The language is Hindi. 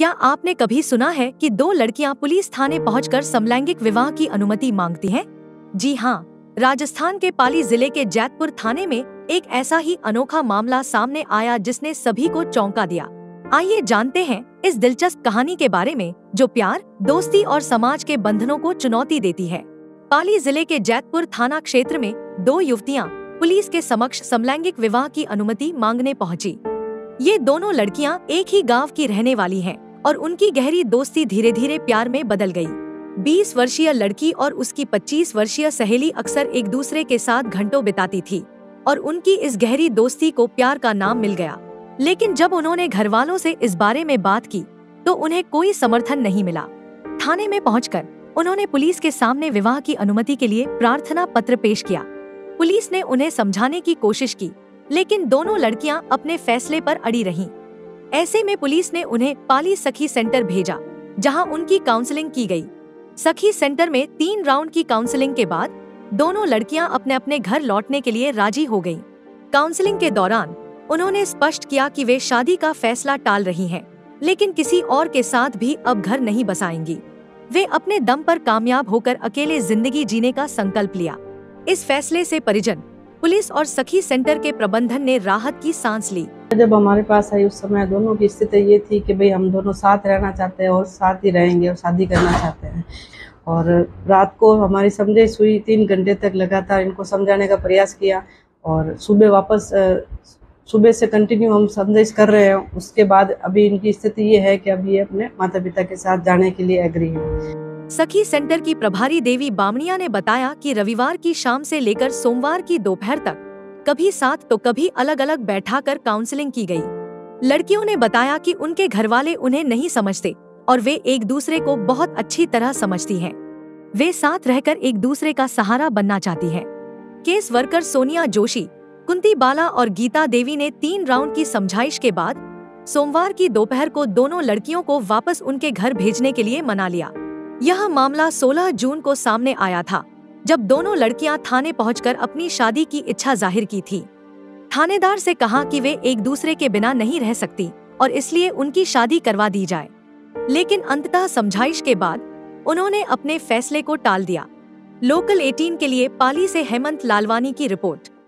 क्या आपने कभी सुना है कि दो लड़कियां पुलिस थाने पहुंचकर समलैंगिक विवाह की अनुमति मांगती हैं? जी हाँ, राजस्थान के पाली जिले के जैतपुर थाने में एक ऐसा ही अनोखा मामला सामने आया जिसने सभी को चौंका दिया। आइए जानते हैं इस दिलचस्प कहानी के बारे में जो प्यार, दोस्ती और समाज के बंधनों को चुनौती देती है। पाली जिले के जैतपुर थाना क्षेत्र में दो युवतियाँ पुलिस के समक्ष समलैंगिक विवाह की अनुमति मांगने पहुँची। ये दोनों लड़कियां एक ही गांव की रहने वाली हैं और उनकी गहरी दोस्ती धीरे धीरे प्यार में बदल गई। 20 वर्षीय लड़की और उसकी 25 वर्षीय सहेली अक्सर एक दूसरे के साथ घंटों बिताती थी और उनकी इस गहरी दोस्ती को प्यार का नाम मिल गया। लेकिन जब उन्होंने घर वालों से इस बारे में बात की तो उन्हें कोई समर्थन नहीं मिला। थाने में पहुंचकर उन्होंने पुलिस के सामने विवाह की अनुमति के लिए प्रार्थना पत्र पेश किया। पुलिस ने उन्हें समझाने की कोशिश की लेकिन दोनों लड़कियां अपने फैसले पर अड़ी रहीं। ऐसे में पुलिस ने उन्हें पाली सखी सेंटर भेजा जहां उनकी काउंसलिंग की गई। सखी सेंटर में 3 राउंड की काउंसलिंग के बाद दोनों लड़कियां अपने अपने घर लौटने के लिए राजी हो गईं। काउंसलिंग के दौरान उन्होंने स्पष्ट किया कि वे शादी का फैसला टाल रही हैं लेकिन किसी और के साथ भी अब घर नहीं बसाएंगी। वे अपने दम पर कामयाब होकर अकेले जिंदगी जीने का संकल्प लिया। इस फैसले से परिजन, पुलिस और सखी सेंटर के प्रबंधन ने राहत की सांस ली। जब हमारे पास आई उस समय दोनों की स्थिति ये थी कि भाई हम दोनों साथ रहना चाहते हैं और साथ ही रहेंगे और शादी करना चाहते हैं। और रात को हमारी समझाइश हुई, 3 घंटे तक लगातार इनको समझाने का प्रयास किया और सुबह से कंटिन्यू हम समझाइश कर रहे हैं। उसके बाद अभी इनकी स्थिति ये है कि अब ये अपने माता पिता के साथ जाने के लिए एग्री है। सखी सेंटर की प्रभारी देवी बामनिया ने बताया कि रविवार की शाम से लेकर सोमवार की दोपहर तक कभी साथ तो कभी अलग अलग बैठाकर काउंसलिंग की गई। लड़कियों ने बताया कि उनके घरवाले उन्हें नहीं समझते और वे एक दूसरे को बहुत अच्छी तरह समझती हैं। वे साथ रहकर एक दूसरे का सहारा बनना चाहती हैं। केस वर्कर सोनिया जोशी, कुंती बाला और गीता देवी ने 3 राउंड की समझाइश के बाद सोमवार की दोपहर को दोनों लड़कियों को वापस उनके घर भेजने के लिए मना लिया। यह मामला 16 जून को सामने आया था जब दोनों लड़कियां थाने पहुंचकर अपनी शादी की इच्छा जाहिर की थी। थानेदार से कहा कि वे एक दूसरे के बिना नहीं रह सकती और इसलिए उनकी शादी करवा दी जाए, लेकिन अंततः समझाइश के बाद उन्होंने अपने फैसले को टाल दिया। लोकल 18 के लिए पाली से हेमंत लालवानी की रिपोर्ट।